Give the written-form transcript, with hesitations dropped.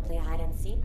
play hide and seek?